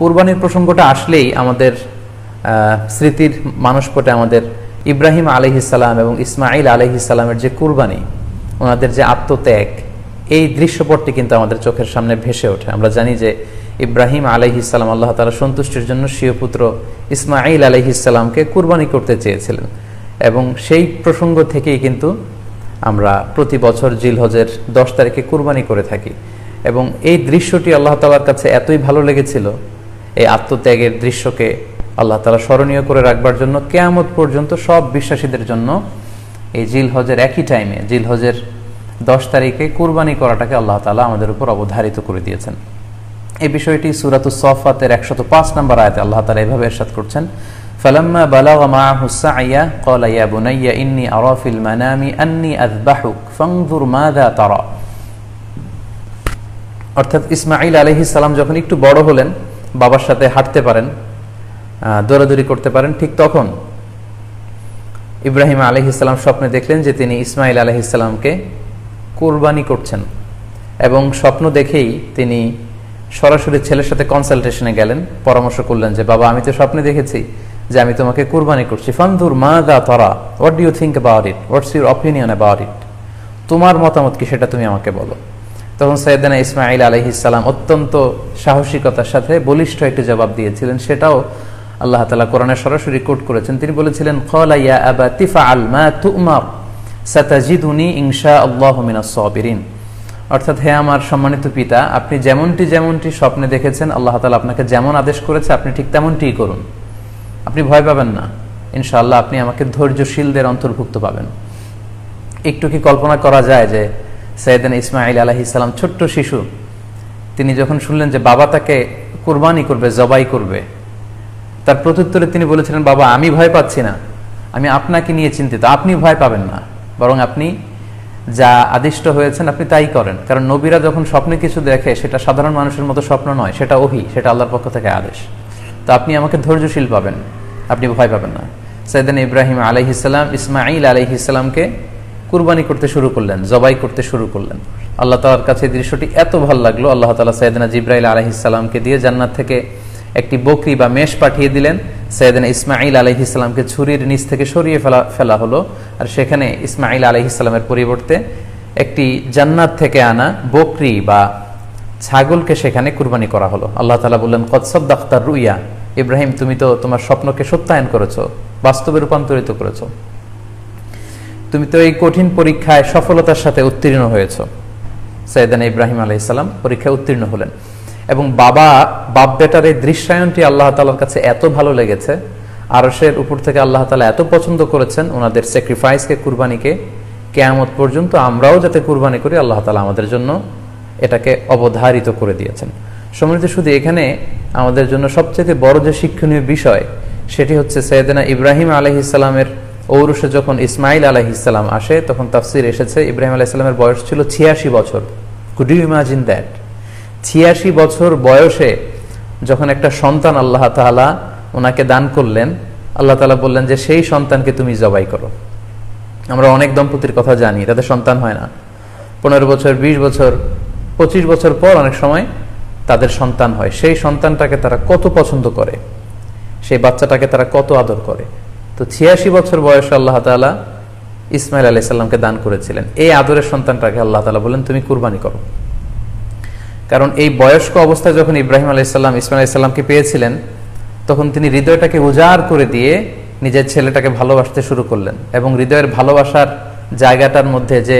कुरबानीर प्रसंगटा आसलेई आमादेर स्मृतिर मानसपटे आमादेर इब्राहिम आलैहिस्सलाम एबं इस्माइल आलैहिस्सलामेर जे कुरबानी ओनादेर जे आत्मत्याग এই দৃশ্যপটটি কিন্তু আমাদের চোখের সামনে ভেসে ওঠে। আমরা জানি যে ইব্রাহিম আলাইহিসসালাম আল্লাহ তাআলা সন্তুষ্টির জন্য স্বীয় পুত্র ইসমাঈল আলাইহিসসালামকে কুরবানি করতে চেয়েছিলেন এবং সেই প্রসঙ্গ থেকেই কিন্তু আমরা প্রতি বছর জিলহজের ১০ তারিখে কুরবানি করে থাকি। এবং এই দৃশ্যটি আল্লাহ তাআলার কাছে এতই ভালো লেগেছিল, এই আত্মত্যাগের দৃশ্যকে আল্লাহ তাআলা স্মরণীয় করে রাখবার জন্য কিয়ামত পর্যন্ত সব বিশ্বাসীদের জন্য এই জিলহজের একই টাইমে জিলহজের 10 তারিখে কুরবানি করাটাকে আল্লাহ তাআলা আমাদের উপর অবধারিত করে দিয়েছেন। এই বিষয়টি সূরাতুস সাফাতের 105 নম্বর আয়াতে আল্লাহ তাআলা এভাবে ইরশাদ করছেন, ফালাম্মা বালাগা মা'হুস সা'ইয়া ক্বালা ইয়া বুনাইয়া ইন্নী আরা ফিল মানামি আন্নী আযবাহুক ফানজুর মাযা তারা। অর্থাৎ ইসমাঈল আলাইহিস সালাম যখন একটু বড় হলেন, বাবার সাথে হাঁটতে পারেন, দৌড়াদৌড়ি করতে পারেন, ঠিক তখন ইব্রাহিম আলাইহিস সালাম স্বপ্নে দেখলেন যে তিনি ইসমাঈল আলাইহিস সালামকে কুরবানি করছেন এবং স্বপ্ন দেখেই তিনি সরাসরি ছেলের সাথে কনসালটেশনে গেলেন, পরামর্শ করলেন যে বাবা আমি তো স্বপ্নে দেখেছি যে আমি তোমাকে কুরবানি করছি। ফানজুর মাযা তারা, what do you think about it, what's your opinion about it, তোমার মতামত কি সেটা তুমি আমাকে বলো। তখন সাইয়েদনা ইসমাঈল আলাইহিস সালাম অত্যন্ত সাহসিকতার সাথে বলিষ্ঠ একটি জবাব দিয়েছিলেন, সেটাও আল্লাহ তাআলা কোরআনে সরাসরি কোট করেছেন। তিনি বলেছিলেন, ক্বালা ইয়া আবাতি ফাআল মা তু'মার সাতাজিদুনি ইনশাআল্লাহ মিনাস সাবিরিন। অর্থাৎ হে আমার সম্মানিত পিতা, আপনি যেমনটি স্বপ্নে দেখেছেন আল্লাহ তাআলা আপনাকে যেমন আদেশ করেছে আপনি ঠিক তেমনটিই করুন, আপনি ভয় পাবেন না, ইনশাআল্লাহ আপনি আমাকে ধৈর্যশীলদের অন্তর্ভুক্ত পাবেন। একটু কি কল্পনা করা যায় যে সাইয়েদনা ইসমাঈল আলাইহিস সালাম ছোট্ট শিশু, তিনি যখন শুনলেন যে বাবা তাকে কুরবানি করবে, জবাই করবে, তার প্রত্যুত্তরে তিনি বলেছিলেন, বাবা আমি ভয় পাচ্ছি না, আমি আপনাকে নিয়ে চিন্তিত, আপনি ভয় পাবেন না, বরং আপনি যা আদিষ্ট হয়েছেন আপনি তাই করেন। কারণ নবীরা যখন স্বপ্নে কিছু দেখে সেটা সাধারণ মানুষের মতো স্বপ্ন নয়, সেটা ওহী, সেটা আল্লাহর পক্ষ থেকে আদেশ, তো আপনি আমাকে ধৈর্যশীল পাবেন, আপনি ভয় পাবেন না। সাইয়েদনা ইব্রাহিম আলাইহিসসালাম ইসমাঈল আলাইহিসসালামকে কুরবানি করতে শুরু করলেন, জবাই করতে শুরু করলেন। আল্লাহ তাআলার কাছে এই দৃশ্যটি এত ভালো লাগলো, আল্লাহ তাআলা সাইয়েদনা জিবরাইল আলাইহিসসালামকে দিয়ে জান্নাত থেকে একটি বকরি বা মেষ পাঠিয়ে দিলেন। সাইয়েদনা ইসমাঈল আলাইহিসসালামকে ছুরির নিচ থেকে সরিয়ে ফেলা হলো, আর সেখানে ইসমাঈল আলাইহিসসালামের পরিবর্তে একটি জান্নাত থেকে আনা বকরি বা ছাগলকে সেখানে কুরবানি করা হলো। আল্লাহ তাআলা বললেন, কদ সাদাক্তার রুইয়া, ইব্রাহিম তুমি তো তোমার স্বপ্নকে সত্যায়ন করেছো, বাস্তবে রূপান্তরিত করেছো, তুমি তো এই কঠিন পরীক্ষায় সফলতার সাথে উত্তীর্ণ হয়েছো। সাইয়েদনা ইব্রাহিম আলাইহিসসালাম পরীক্ষায় উত্তীর্ণ হলেন এবং বাপ বেটার এই দৃশ্যায়নটি আল্লাহ তাআলার কাছে এত ভালো লেগেছে, আরশের উপর থেকে আল্লাহ তাআলা এত পছন্দ করেছেন ওনাদের স্যাক্রিফাইসকে, কুরবানিকে। কিয়ামত পর্যন্ত আমরাও যাতে কুরবানি করি আল্লাহ তাআলা আমাদের জন্য এটাকে অবধারিত করে দিয়েছেন। সম্মানিত সুধী, এখানে আমাদের জন্য সবচেয়ে বড় যে শিক্ষণীয় বিষয় সেটি হচ্ছে সাইয়েদনা ইব্রাহিম আলাইহিস সালামের ঔরসে যখন ইসমাঈল আলাইহিস সালাম আসে, তখন তাফসীর এসেছে ইব্রাহিম আলাইহিস সালামের বয়স ছিল 86 বছর। Could you imagine that? 86 বছর বয়সে যখন একটা সন্তান আল্লাহ তাআলা ওনাকে দান করলেন, আল্লাহ তাআলা বললেন যে সেই সন্তানকে তুমি জবাই করো। আমরা অনেক দম্পতির কথা জানি তাদের সন্তান হয় না, 15 বছর, 20 বছর, 25 বছর পর অনেক সময় তাদের সন্তান হয়। সেই সন্তানটাকে তারা কত পছন্দ করে, সেই বাচ্চাটাকে তারা কত আদর করে। তো 86 বছর বয়সে আল্লাহ তাআলা ইসমাঈল আলাইহিস সালামকে দান করেছিলেন, এই আদরের সন্তানটাকে আল্লাহ তাআলা বললেন তুমি কুরবানি করো। কারণ এই বয়স্ক অবস্থায় যখন ইব্রাহিম আলাইহিসসালাম ইসমাঈল আলাইহিসসালামকে পেয়েছিলেন, তখন তিনি হৃদয়টাকে উজাড় করে দিয়ে নিজের ছেলেটাকে ভালোবাসতে শুরু করলেন এবং হৃদয়ের ভালোবাসার জায়গাটার মধ্যে যে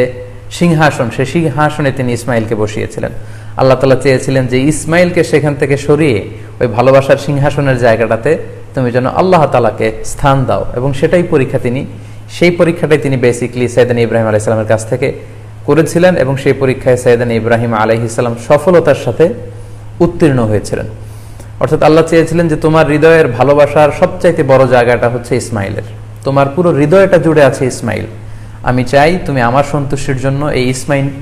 সিংহাসন, সেই সিংহাসনে তিনি ইসমাঈলকে বসিয়েছিলেন। আল্লাহ তাআলা চেয়েছিলেন যে ইসমাঈলকে সেখান থেকে সরিয়ে ওই ভালোবাসার সিংহাসনের জায়গাটাতে তুমি যেন আল্লাহ তাআলাকে স্থান দাও, এবং সেই পরীক্ষাটাই তিনি বেসিক্যালি সাইয়েদনা ইব্রাহিম আলাইহিসসালামের কাছ থেকে করেছিলেন এবং সেই পরীক্ষায় সাইয়েদনা ইব্রাহিম আলাইহিস সালাম সফলতার সাথে উত্তীর্ণ হয়েছিলেন। অর্থাৎ আল্লাহ চেয়েছিলেন যে তোমার হৃদয়ের ভালোবাসার সবচাইতে বড় জায়গাটা হচ্ছে ইসমাঈলের, তোমার পুরো হৃদয়টা জুড়ে আছে ইসমাঈল, আমি চাই তুমি আমার সন্তুষ্টির জন্য এই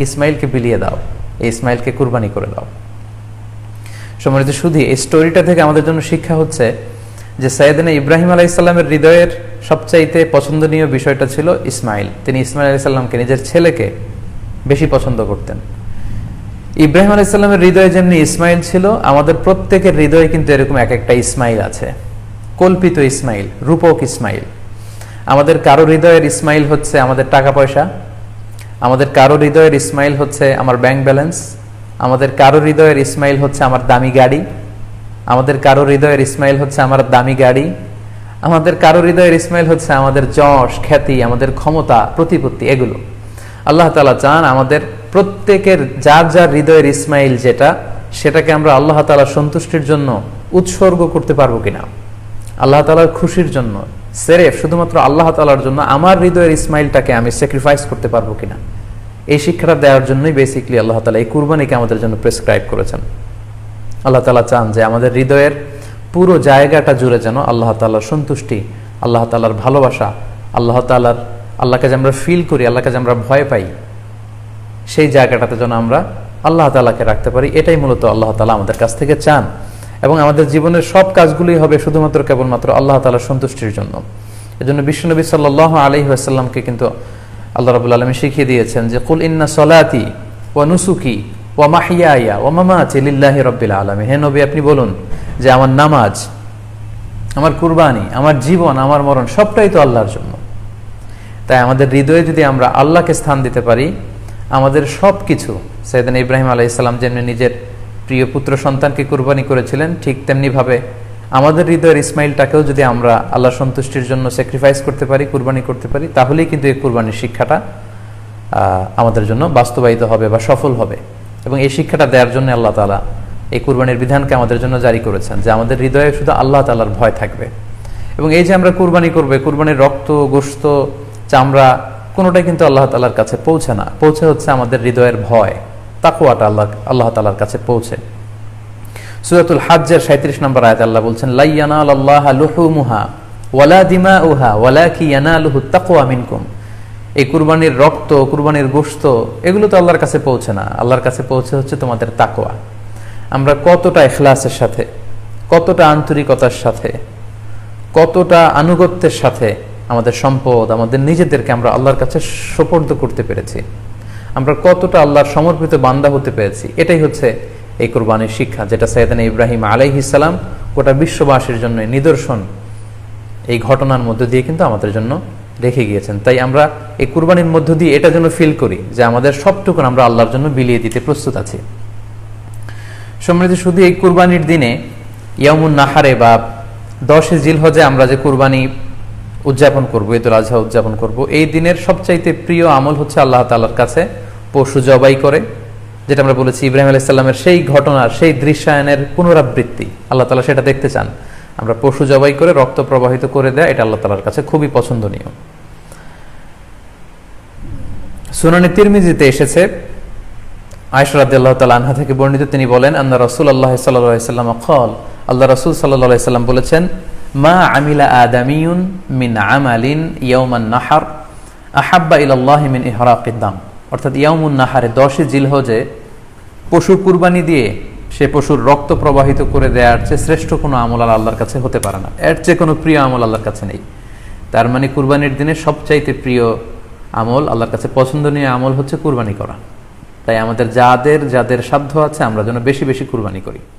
ইসমাঈলকে বিলিয়ে দাও, এই ইসমাঈলকে কুরবানি করে দাও। সম্মানিত সুধী, এই স্টোরিটা থেকে আমাদের জন্য শিক্ষা হচ্ছে যে সাইয়েদনা ইব্রাহিম আলাইহিস সালামের হৃদয়ের সবচাইতে পছন্দনীয় বিষয়টা ছিল ইসমাঈল। তিনি ইসমাঈল আলাইহিস সালামকে, নিজের ছেলেকে বেশি পছন্দ করতেন। इब्राहिम आलैहिस्सलामेर हृदये जेमनि इस्माइल छिलो आमादेर प्रत्येकेर हृदये किन्तु एरकम एक एकटा इस्माइल आछे, कल्पित इस्माइल, रूपक इस्माइल। आमादेर कारो हृदयेर इस्माइल होच्छे आमादेर टाका पयसा, आमादेर कारो हृदयेर इस्माइल होच्छे आमार बैंक बैलेंस, आमादेर कारो हृदयेर इस्माइल होच्छे आमार दामी गाड़ी, आमादेर कारो हृदयेर इस्माइल होच्छे आमार दामी गाड़ी, आमादेर कारो हृदयेर इस्माइल होच्छे आमादेर যশ, খ্যাতি, आमादेर क्षमता, प्रतिपत्ति। এগুলো আল্লাহ তাআলা চান আমাদের প্রত্যেকের যার যার হৃদয়ের ইসমাইল যেটা, সেটাকে আমরা আল্লাহ তাআলা সন্তুষ্টির জন্য উৎসর্গ করতে পারবো কিনা, আল্লাহ তাআলার খুশির জন্য, সেরেফ শুধুমাত্র আল্লাহ তাআলার জন্য আমার হৃদয়ের ইসমাইলটাকে আমি স্যাক্রিফাইস করতে পারবো কিনা, এই শিক্ষাটা দেওয়ার জন্যই বেসিক্যালি আল্লাহ তাআলা এই কুরবানিকে আমাদের জন্য প্রেসক্রাইব করেছেন। আল্লাহ তাআলা চান যে আমাদের হৃদয়ের পুরো জায়গাটা জুড়ে যেন আল্লাহ তাআলার সন্তুষ্টি, আল্লাহ তাআলার ভালোবাসা, আল্লাহকে যে আমরা ফিল করি, আল্লাহকে যে আমরা ভয় পাই, সেই জায়গাটাতে যেন আমরা আল্লাহ তাআলাকে রাখতে পারি, এটাই মূলত আল্লাহ তাআলা আমাদের কাছ থেকে চান। এবং আমাদের জীবনের সব কাজগুলি হবে শুধুমাত্র কেবলমাত্র আল্লাহ তাআলার সন্তুষ্টির জন্য। এজন্য বিশ্বনবী সাল্লাল্লাহু আলাইহি ওয়াসাল্লামকে কিন্তু আল্লাহ রব্বুল আলামিন শিখিয়ে দিয়েছেন যে কুল ইন্না সলাতি ওয়া নুসুকি ওয়া মাহইয়ায়া ওয়া মামাতি লিল্লাহি রাব্বিল আলামিন। হে নবী, আপনি বলুন যে আমার নামাজ, আমার কুরবানি, আমার জীবন, আমার মরণ সবটাই তো আল্লাহর জন্য। তাই আমাদের হৃদয়ে যদি আমরা আল্লাহকে স্থান দিতে পারি, আমাদের সব কিছু। সাইয়েদনা ইব্রাহিম আলাইহিসসালাম যেমনি নিজের প্রিয় পুত্র সন্তানকে কুরবানি করেছিলেন, ঠিক তেমনিভাবে আমাদের হৃদয়ের ইসমাইলটাকেও যদি আমরা আল্লাহ সন্তুষ্টির জন্য স্যাক্রিফাইস করতে পারি, কুরবানি করতে পারি, তাহলেই কিন্তু এই কুরবানির শিক্ষাটা আমাদের জন্য বাস্তবায়িত হবে বা সফল হবে। এবং এই শিক্ষাটা দেওয়ার জন্য আল্লাহ তাআলা এই কুরবানির বিধানকে আমাদের জন্য জারি করেছেন যে আমাদের হৃদয়ে শুধু আল্লাহ তাআলার ভয় থাকবে। এবং এই যে আমরা কুরবানি করব, কুরবানির রক্ত, গোশত, চামড়া কোনোটাই কিন্তু আল্লাহ তাআলার কাছে পৌঁছে না, পৌঁছে হচ্ছে আমাদের হৃদয়ের ভয়, তাকওয়াটা আল্লাহ তাআলার কাছে পৌঁছে। সূরাতুল হাজ্জের ৩৭ নম্বর আয়াতে আল্লাহ বলছেন লা ইয়ানালাল্লাহা লুহুমুহা ওয়ালা দিমাউহা ওয়ালাকি ইয়ানালুহুত তাকওয়া মিনকুম। এই কুরবানির রক্ত, কুরবানির গোশত, এগুলো তো আল্লাহর কাছে পৌঁছে না, আল্লাহর কাছে পৌঁছে হচ্ছে তোমাদের তাকওয়া। আমরা কতটা ইখলাসের সাথে, কতটা আন্তরিকতার সাথে, কতটা আনুগত্যের সাথে আমাদের সম্পদ, আমাদের নিজেদেরকে আমরা আল্লাহর কাছে সোপর্দ করতে পেরেছি, আমরা কতটা আল্লাহর সমর্পিত বান্দা হতে পেরেছি, এটাই হচ্ছে এই কুরবানির শিক্ষা, যেটা সাইয়েদনা ইব্রাহিম আলাইহিসসালাম গোটা বিশ্ববাসীর জন্য নিদর্শন এই ঘটনার মধ্য দিয়ে কিন্তু আমাদের জন্য রেখে গিয়েছেন। তাই আমরা এই কুরবানির মধ্য দিয়ে এটা যেন ফিল করি যে আমাদের সবটুকু আমরা আল্লাহর জন্য বিলিয়ে দিতে প্রস্তুত আছি। সম্মানিত, শুধু এই কুরবানির দিনে ইয়ামুন নাহারে বা 10 জিলহজে আমরা যে কুরবানি উদযাপন করবো, ঈদুল আজহা উদযাপন করবো, এই দিনের সবচাইতে প্রিয় আমল হচ্ছে আল্লাহ তাআলার কাছে পশু জবাই করে, যেটা আমরা বলেছি ইব্রাহিম আলাইহিসসালামের সেই ঘটনার, সেই দৃশ্যায়নের পুনরাবৃত্তি। আল্লাহ তাআলা সেটা দেখতে চান, আমরা পশু জবাই করে রক্ত প্রবাহিত করে দেয়া এটা আল্লাহ তাআলার কাছে খুবই পছন্দনীয়। সুনানে তিরমিজিতে এসেছে আয়েশা রাদিয়াল্লাহু তাআলা আনহা থেকে বর্ণিত, তিনি বলেন আন্না রাসূলুল্লাহ সাল্লাল্লাহু আলাইহি ওয়াসাল্লাম ক্বাল, আল্লাহ রাসূল সাল্লাল্লাহু আলাইহি ওয়াসাল্লাম বলেছেন মা আমিলা আদামিউন মিন আমালিন ইয়াউমান নাহার আহাব্বা ইলাল্লাহি মিন ইহরাকিদ দাম। অর্থাৎ ইয়াউমুন নাহারে 10 জিলহজে পশু কুরবানি দিয়ে সে পশুর রক্ত প্রবাহিত করে দেওয়ার চেয়ে শ্রেষ্ঠ কোনো আমল আল্লাহর কাছে হতে পারে না, এর চেয়ে কোনো প্রিয় আমল আল্লাহর কাছে নেই। তার মানে কুরবানির দিনে সবচাইতে প্রিয় আমল, আল্লাহর কাছে পছন্দনীয় আমল হচ্ছে কুরবানি করা। তাই আমাদের যাদের যাদের সাধ্য আছে আমরা যেন বেশি বেশি কুরবানি করি।